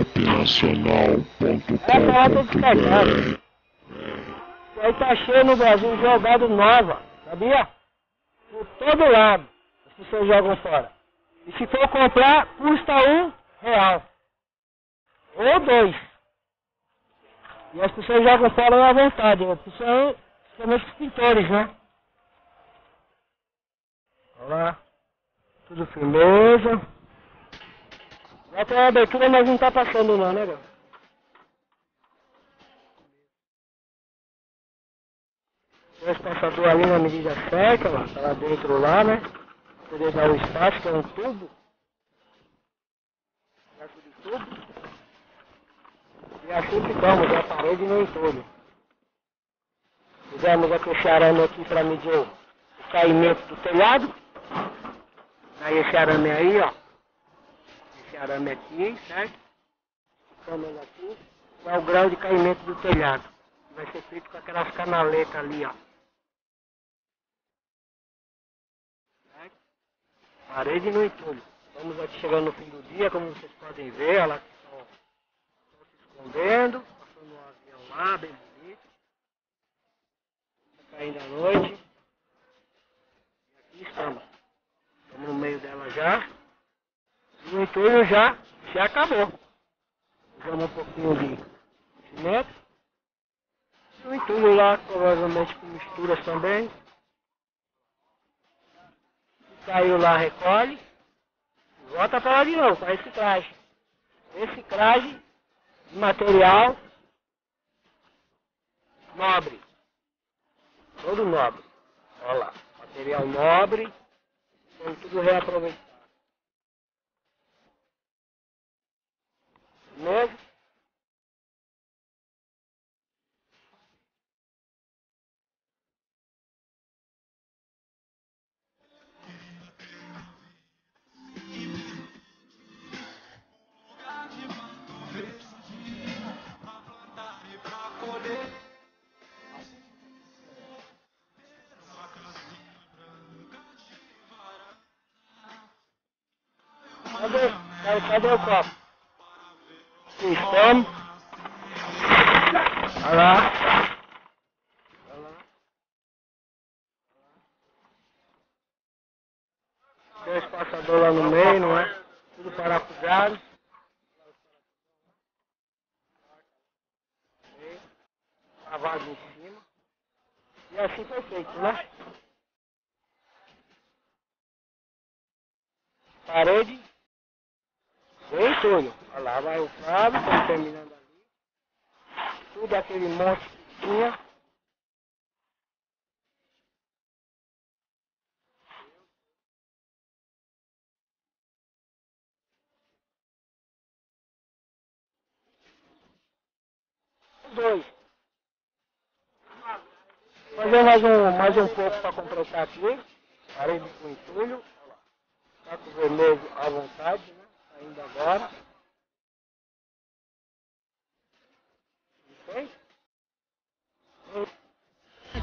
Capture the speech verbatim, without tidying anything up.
internacional ponto com ponto br. Aí tá cheio no Brasil jogado nova, sabia? Por todo lado as pessoas jogam fora. E se for comprar, custa um real ou dois. E as pessoas jogam fora à vontade, as pessoas, principalmente os pintores, né? Olha lá, tudo firmeza. Já tem uma abertura, mas não tá passando não, né, galera? Dois passadores ali na medida certa, lá, tá lá dentro lá, né? Pra poder dar o espaço, que é um tubo. De tubo. E assim ficamos, a parede no entorno. Fizemos aquele arame aqui pra medir o caimento do telhado. Aí esse arame aí, ó. Esse arame aqui, certo? Ficamos ele aqui. Qual é o grau de caimento do telhado? Vai ser feito com aquelas canaletas ali, ó. Parede no entulho. Estamos aqui chegando no fim do dia, como vocês podem ver, olha lá que estão se escondendo, passando um avião lá, bem bonito. Está caindo a noite. E aqui estamos. Estamos no meio dela já. E o entulho já, já acabou. Usamos um pouquinho de cimento. E o entulho lá, provavelmente com misturas também. Caiu lá, recolhe, volta para lá de novo, para reciclagem. Reciclagem de material nobre. Todo nobre. Olha lá, material nobre, sendo tudo reaproveitado. Beleza? Cadê o copo? Aqui estamos. Olha lá. Olha lá. Tem um espaçador lá no meio, não é? Tudo parafusado. A vaga em cima. E assim foi feito, né? Parede. Bem tudo. Olha lá, vai o Flávio, estamos terminando ali. Tudo aquele monte que tinha. Os dois. Fazer mais um, mais um pouco para completar aqui. Parede com entulho. Olha lá. Caco vermelho à vontade, né? Ainda agora.